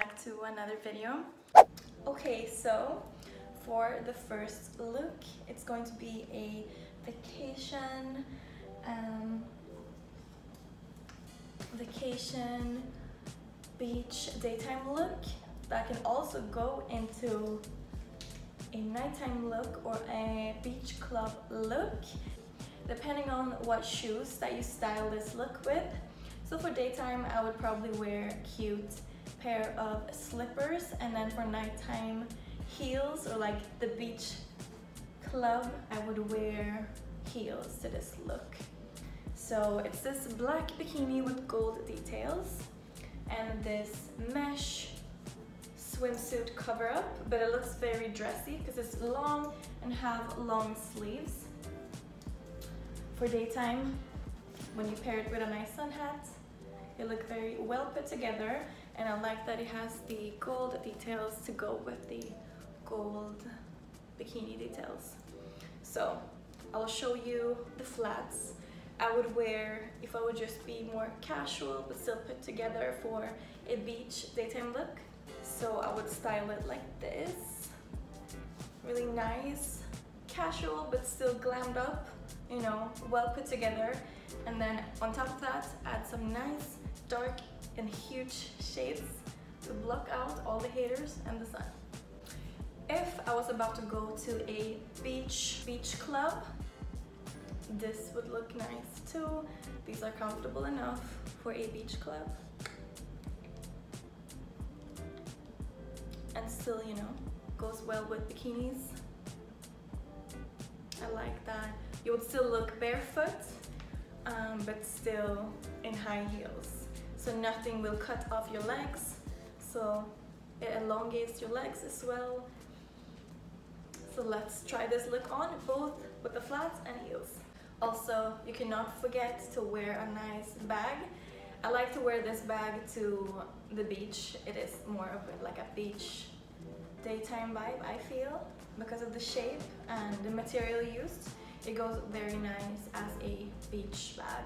back to another video. Okay, so for the first look, it's going to be a vacation beach daytime look that can also go into a nighttime look or a beach club look, depending on what shoes that you style this look with. So for daytime, I would probably wear a cute pair of slippers, and then for nighttime, heels, or like the beach club, I would wear heels to this look. So it's this black bikini with gold details and this mesh swimsuit cover up, but it looks very dressy because it's long and have long sleeves. For daytime, when you pair it with a nice sun hat, it looks very well put together, and I like that it has the gold details to go with the gold bikini details. So I'll show you the flats I would wear if I would just be more casual but still put together for a beach daytime look. So I would style it like this, really nice, casual but still glammed up, you know, well put together. And then on top of that, add some nice dark and huge shades to block out all the haters and the sun. If I was about to go to a beach club, this would look nice too. These are comfortable enough for a beach club and still, you know, goes well with bikinis. I like that you would still look barefoot, but still in high heels, so nothing will cut off your legs, so it elongates your legs as well. So let's try this look on, both with the flats and heels. Also, you cannot forget to wear a nice bag. I like to wear this bag to the beach. It is more of like a beach daytime vibe, I feel, because of the shape and the material used. It goes very nice as a beach bag.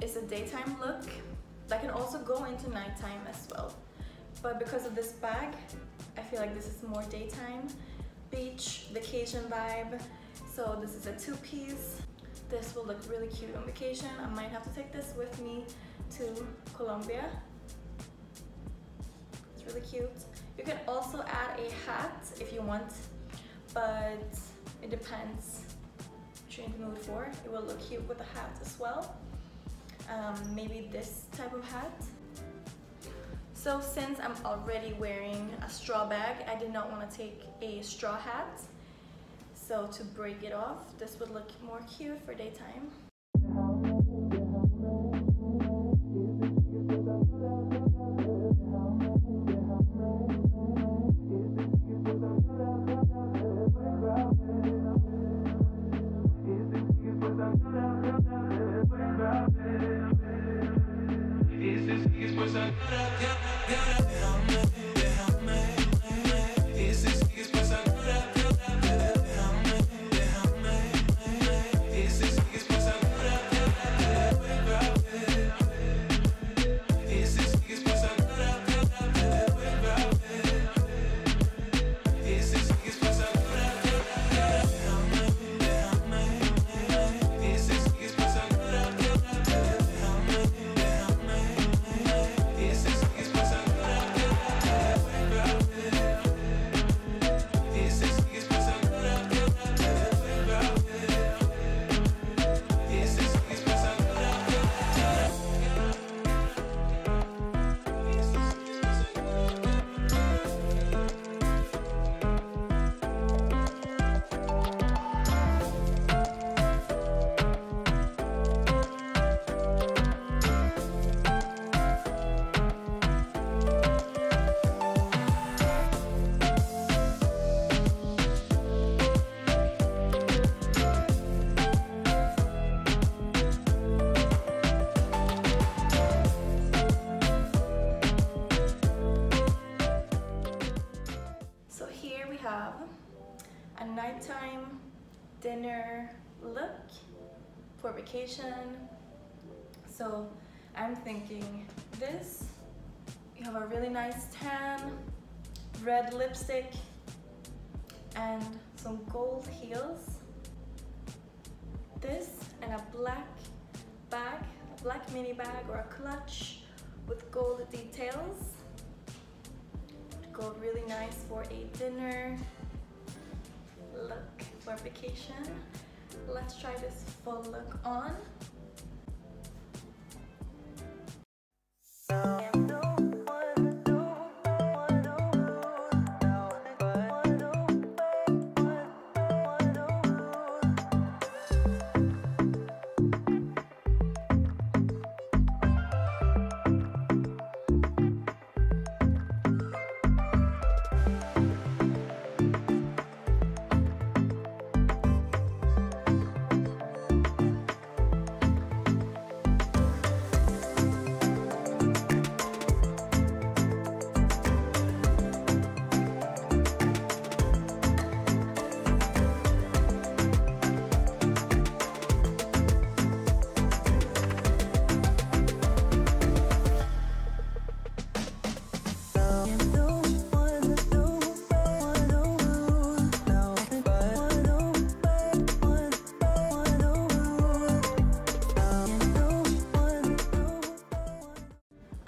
It's a daytime look that can also go into nighttime as well, but because of this bag, I feel like this is more daytime beach vacation vibe. So this is a two-piece. This will look really cute on vacation. I might have to take this with me to Colombia. It's really cute. You can also add a hat if you want, but it depends what you're in the mood for. It will look cute with a hat as well. Maybe this type of hat. So since I'm already wearing a straw bag, I did not want to take a straw hat, so to break it off, this would look more cute for daytime. have a nighttime dinner look for vacation. So I'm thinking this. You have a really nice tan, red lipstick, and some gold heels. This and a black bag, a black mini bag or a clutch with gold details. Would go really nice for a dinner look for vacation. Let's try this full look on.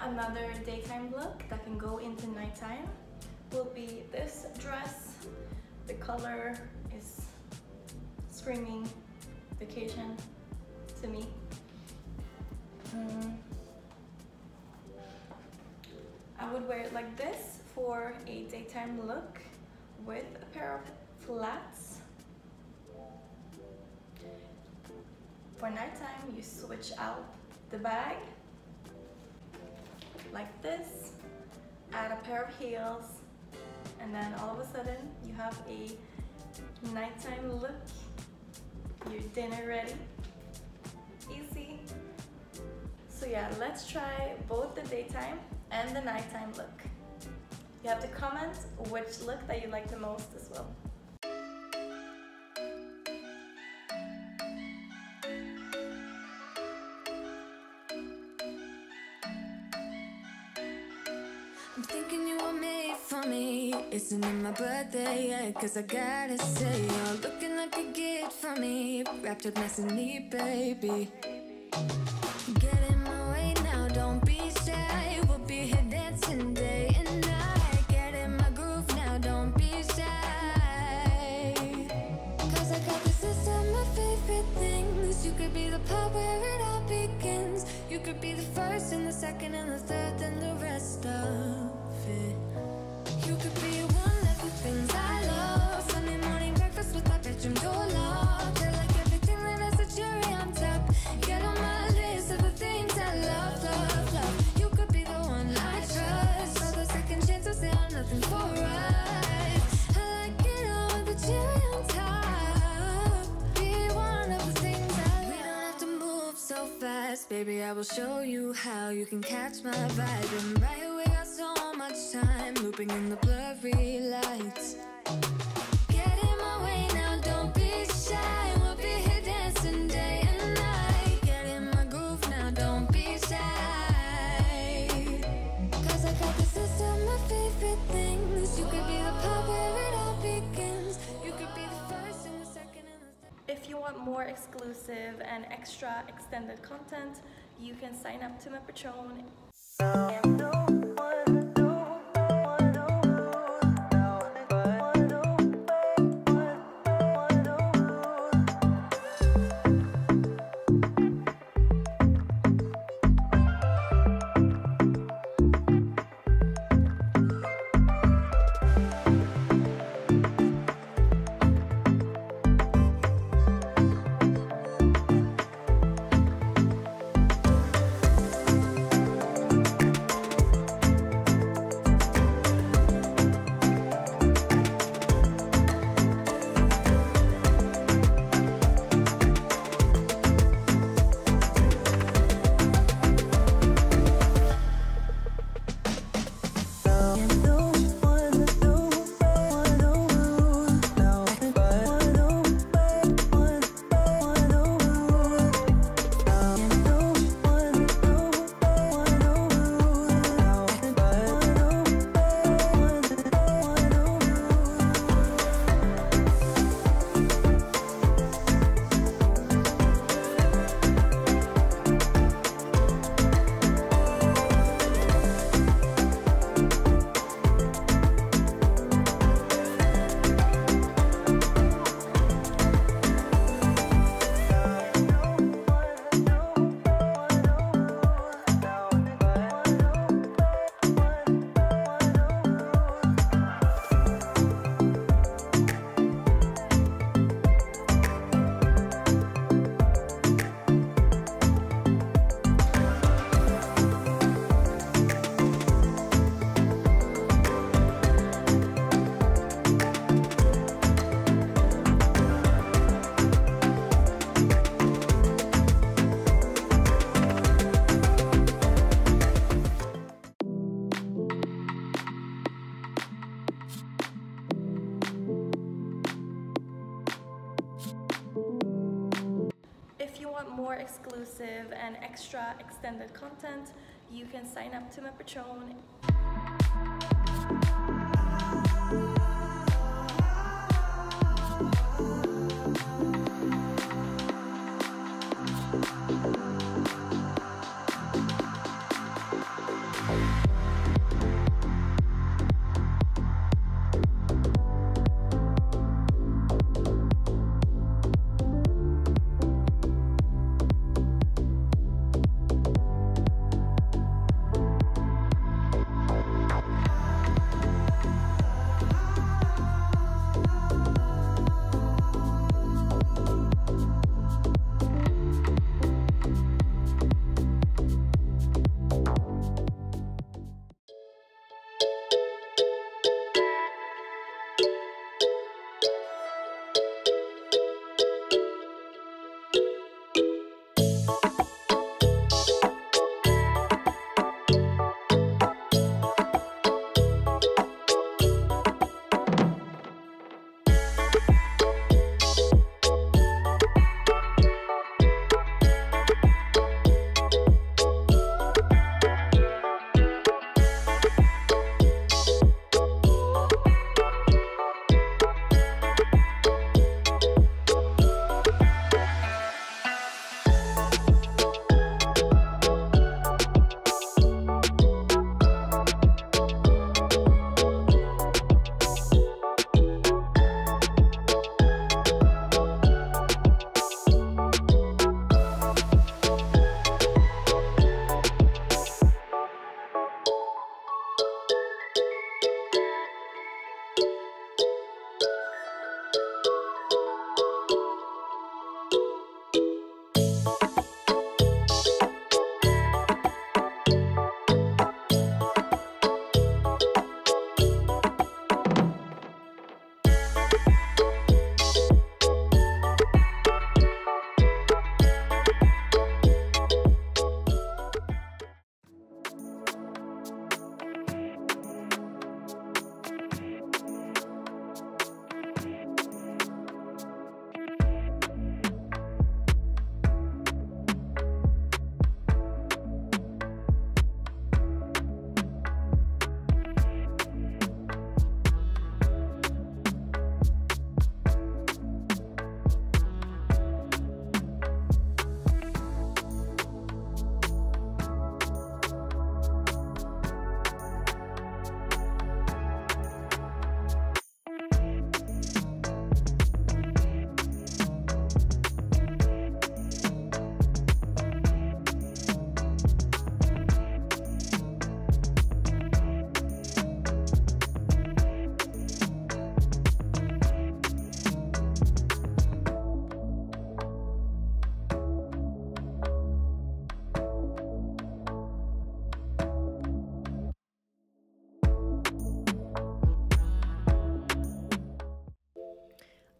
Another daytime look that can go into nighttime will be this dress. The color is screaming vacation to me. I would wear it like this for a daytime look with a pair of flats. For nighttime, you switch out the bag like this, add a pair of heels, and then all of a sudden you have a nighttime look. Your dinner ready, easy. So yeah, let's try both the daytime and the nighttime look. You have to comment which look that you like the most as well. I'm thinking you were made for me. Isn't it my birthday yet? Cause I gotta say you're looking like a gift for me, wrapped up nice and neat, baby. Get in my way now, don't be shy. We'll be here dancing day and night. Get in my groove now, don't be shy. Cause I got this list of my favorite things. You could be the part where it all begins. You could be the first and the second and the third and the rest of. You could be one of the things I love. Sunday morning breakfast with my bedroom door locked. I like everything that has a cherry on top. Get on my list of the things I love, love, love. You could be the one I trust. All the second chances, they are nothing for us. I like it all with the cherry on top. Be one of the things I love. We don't have to move so fast, baby. I will show you how you can catch my vibe. And right away, I saw much time looping in the blurry lights. Get in my way now, don't be shy. We'll be here dancing day and night. Get in my groove now, don't be shy. Cause I got this list of my favorite things. You could be the part where it all begins. You could be the first and the second and the third. If you want more exclusive and extra extended content, you can sign up to my Patreon. and extra extended content, you can sign up to my Patreon.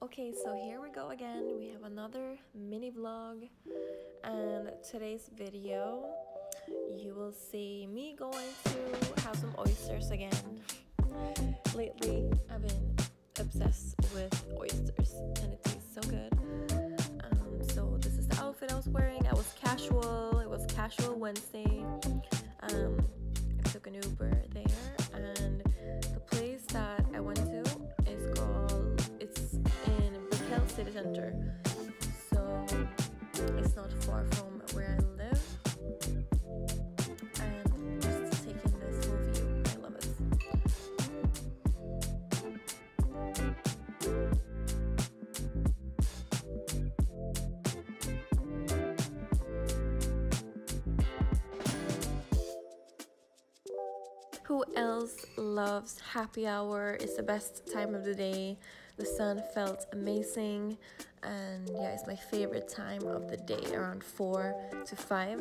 Okay, so here we go again. We have another mini vlog, and today's video you will see me going to have some oysters again. Lately I've been obsessed with oysters and it tastes so good. So this is the outfit I was wearing. I was casual. It was casual Wednesday. I took an Uber there, and the place that I went to is called, it's city center, so it's not far from where I live, and just taking this whole view, I love it. Who else loves happy hour? It's the best time of the day. The sun felt amazing, and yeah, it's my favorite time of the day, around 4 to 5.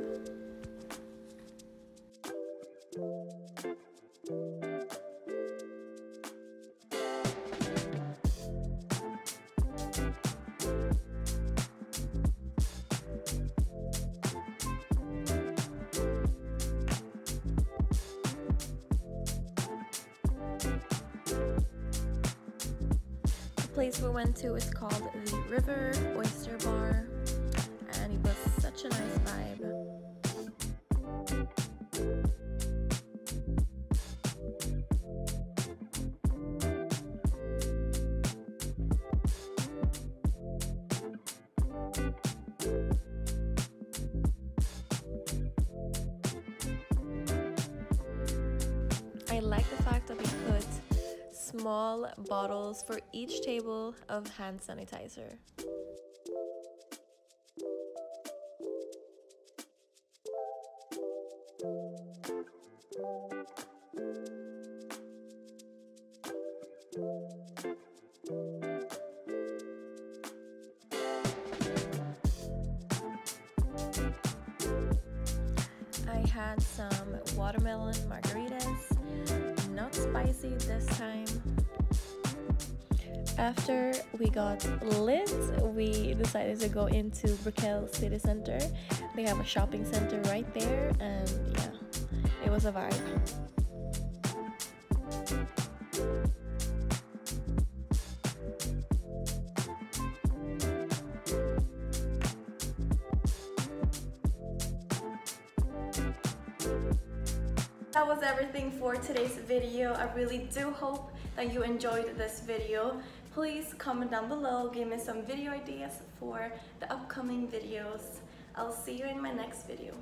The place we went to is called the River Oyster Bar, and it was such a nice vibe. I like the fact that we put small bottles for each table of hand sanitizer. I had some watermelon margaritas, not spicy this time. After we got lit, we decided to go into Brickell City Center. They have a shopping center right there, and yeah, it was a vibe. That was everything for today's video. I really do hope that you enjoyed this video. Please comment down below, give me some video ideas for the upcoming videos. I'll see you in my next video.